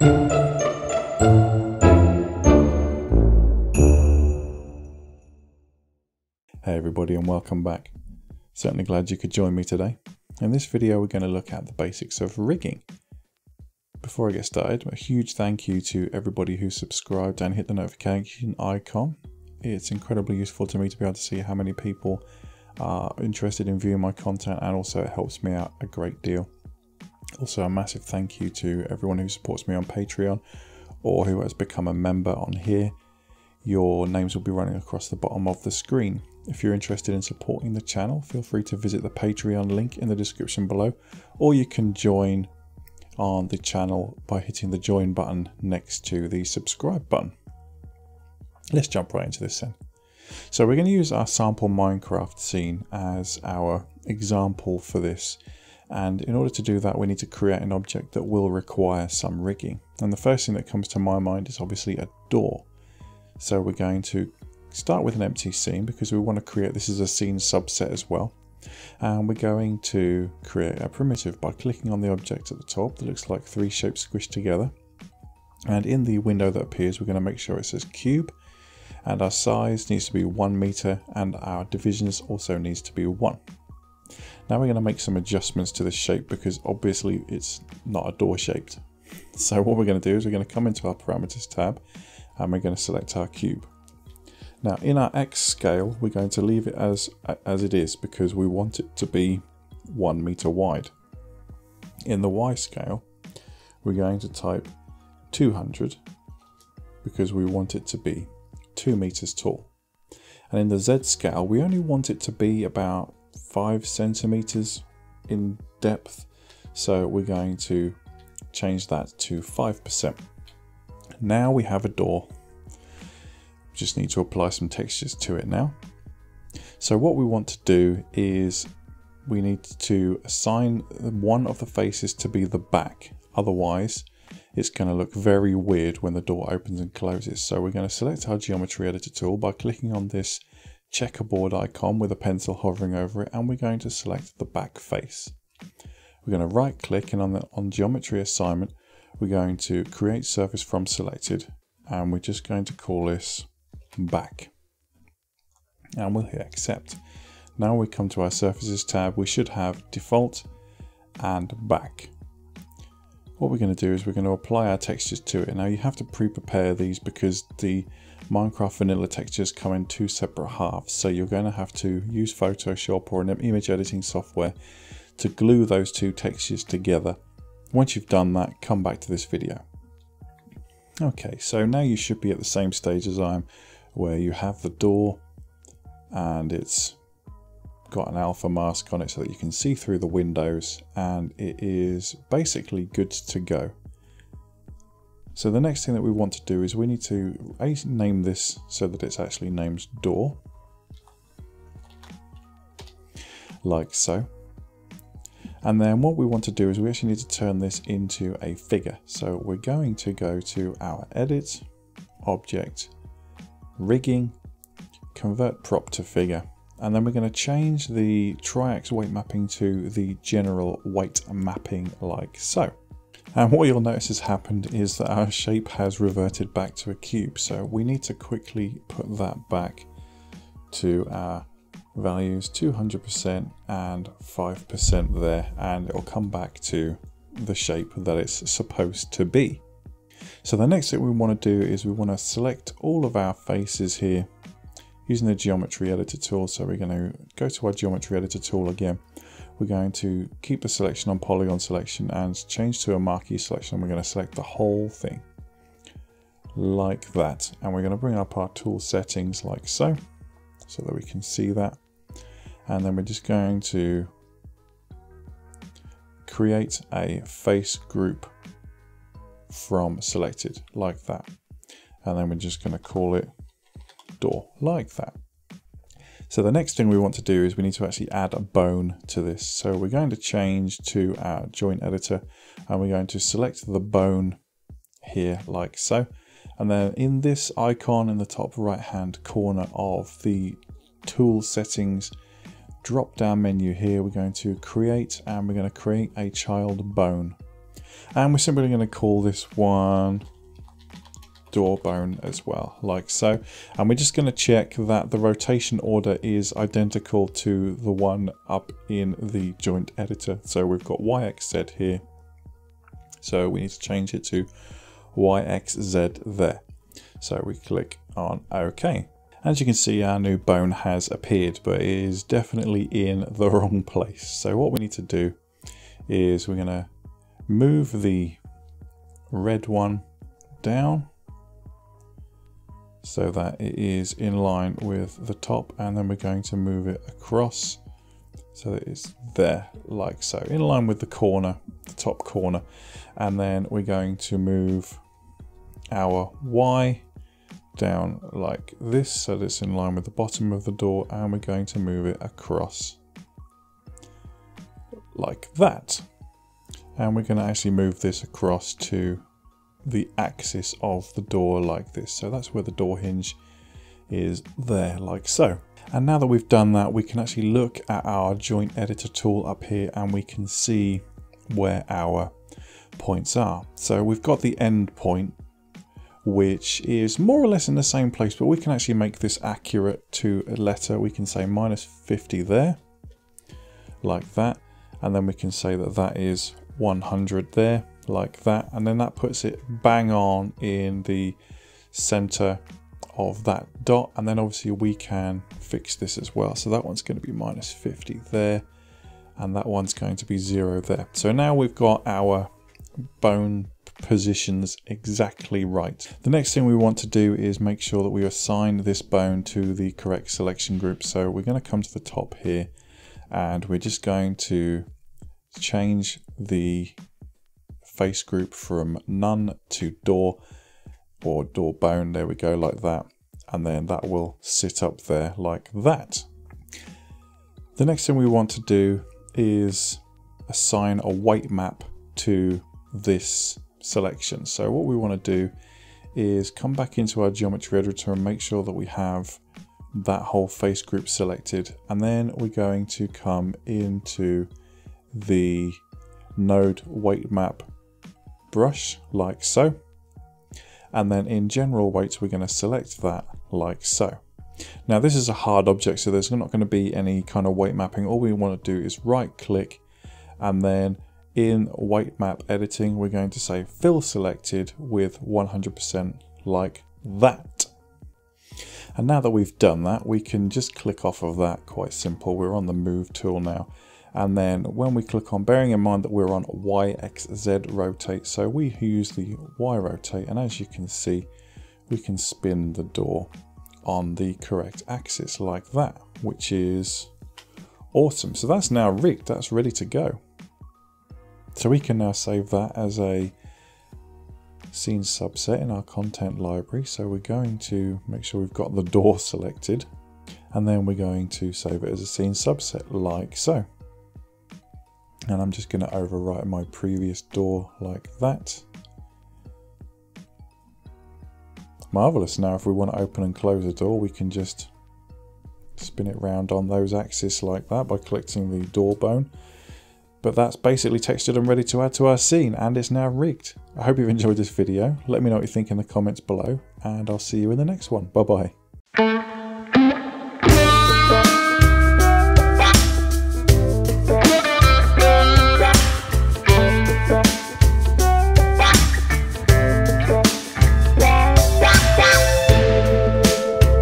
Hey everybody, and welcome back. Certainly glad you could join me today. In this video we're going to look at the basics of rigging. Before I get started, a huge thank you to everybody who subscribed and hit the notification icon. It's incredibly useful to me to be able to see how many people are interested in viewing my content, and also it helps me out a great deal. Also a massive thank you to everyone who supports me on Patreon or who has become a member on here. Your names will be running across the bottom of the screen. If you're interested in supporting the channel, feel free to visit the Patreon link in the description below, or you can join on the channel by hitting the join button next to the subscribe button. Let's jump right into this then. So we're going to use our sample Minecraft scene as our example for this. And in order to do that, we need to create an object that will require some rigging. And the first thing that comes to my mind is obviously a door. So we're going to start with an empty scene because we want to create this as a scene subset as well, and we're going to create a primitive by clicking on the object at the top that looks like three shapes squished together, and in the window that appears we're going to make sure it says cube, and our size needs to be 1 meter and our divisions also needs to be 1. Now we're going to make some adjustments to the shape because obviously it's not a door shaped. So what we're going to do is we're going to come into our parameters tab and we're going to select our cube. Now in our X scale, we're going to leave it as it is because we want it to be 1 meter wide. In the Y scale, we're going to type 200 because we want it to be 2 meters tall. And in the Z scale, we only want it to be about 5 centimeters in depth. So we're going to change that to 5%. Now we have a door. Just need to apply some textures to it now. So what we want to do is we need to assign one of the faces to be the back, otherwise it's going to look very weird when the door opens and closes. So we're going to select our geometry editor tool by clicking on this checkerboard icon with a pencil hovering over it, and we're going to select the back face. We're going to right click, and on geometry assignment we're going to create surface from selected, and we're just going to call this back, and we'll hit accept. Now we come to our surfaces tab, we should have default and back. What we're going to do is we're going to apply our textures to it. Now you have to pre-prepare these because the Minecraft vanilla textures come in 2 separate halves, so you're going to have to use Photoshop or an image editing software to glue those 2 textures together. Once you've done that, come back to this video. Okay, so now you should be at the same stage as I am, where you have the door and it's got an alpha mask on it so that you can see through the windows, and it is basically good to go. So the next thing that we want to do is we need to name this so that it's actually named door, like so. And then what we want to do is we actually need to turn this into a figure. So we're going to go to our edit, object, rigging, convert prop to figure. And then we're going to change the triax weight mapping to the general weight mapping like so. And what you'll notice has happened is that our shape has reverted back to a cube. So we need to quickly put that back to our values, 200% and 5% there, and it'll come back to the shape that it's supposed to be. So the next thing we want to do is we want to select all of our faces here using the geometry editor tool. So we're going to go to our geometry editor tool again. We're going to keep the selection on polygon selection and change to a marquee selection. We're going to select the whole thing like that, and we're going to bring up our tool settings like so that we can see that. And then we're just going to create a face group from selected like that, and then we're just going to call it door like that. So the next thing we want to do is we need to actually add a bone to this. So we're going to change to our joint editor and we're going to select the bone here like so, and then in this icon in the top right hand corner of the tool settings drop down menu here, we're going to create, and we're going to create a child bone. And we're simply going to call this one Doorbone as well, like so. And we're just going to check that the rotation order is identical to the one up in the joint editor. So we've got YXZ here. So we need to change it to YXZ there. So we click on OK. As you can see, our new bone has appeared, but it is definitely in the wrong place. So what we need to do is we're going to move the red one down so that it is in line with the top, and then we're going to move it across so that it's there, like so, in line with the corner, the top corner. And then we're going to move our Y down like this so that it's in line with the bottom of the door, and we're going to move it across like that. And we're going to actually move this across to the axis of the door like this. So that's where the door hinge is there, like so. And now that we've done that, we can actually look at our joint editor tool up here, and we can see where our points are. So we've got the end point, which is more or less in the same place, but we can actually make this accurate to a letter. We can say -50 there, like that. And then we can say that that is 100 there, like that. And then that puts it bang on in the center of that dot. And then obviously we can fix this as well. So that one's going to be -50 there, and that one's going to be 0 there. So now we've got our bone positions exactly right. The next thing we want to do is make sure that we assign this bone to the correct selection group. So we're going to come to the top here, and we're just going to change the face group from none to door, or door bone. There we go, like that. And then that will sit up there like that. The next thing we want to do is assign a weight map to this selection. So what we want to do is come back into our geometry editor and make sure that we have that whole face group selected. And then we're going to come into the node weight map brush, like so. And then in general weights, we're going to select that, like so. Now this is a hard object, so there's not going to be any kind of weight mapping. All we want to do is right click, and then in weight map editing, we're going to say fill selected with 100%, like that. And now that we've done that, we can just click off of that. Quite simple. We're on the move tool now. And then when we click on, bearing in mind that we're on YXZ rotate, so we use the Y rotate, and as you can see, we can spin the door on the correct axis like that, which is awesome. So that's now rigged, that's ready to go. So we can now save that as a scene subset in our content library. So we're going to make sure we've got the door selected, and then we're going to save it as a scene subset like so. And I'm just going to overwrite my previous door like that. Marvelous. Now if we want to open and close a door, we can just spin it round on those axes like that by collecting the door bone. But that's basically textured and ready to add to our scene, and it's now rigged. I hope you've enjoyed this video. Let me know what you think in the comments below, and I'll see you in the next one. Bye bye.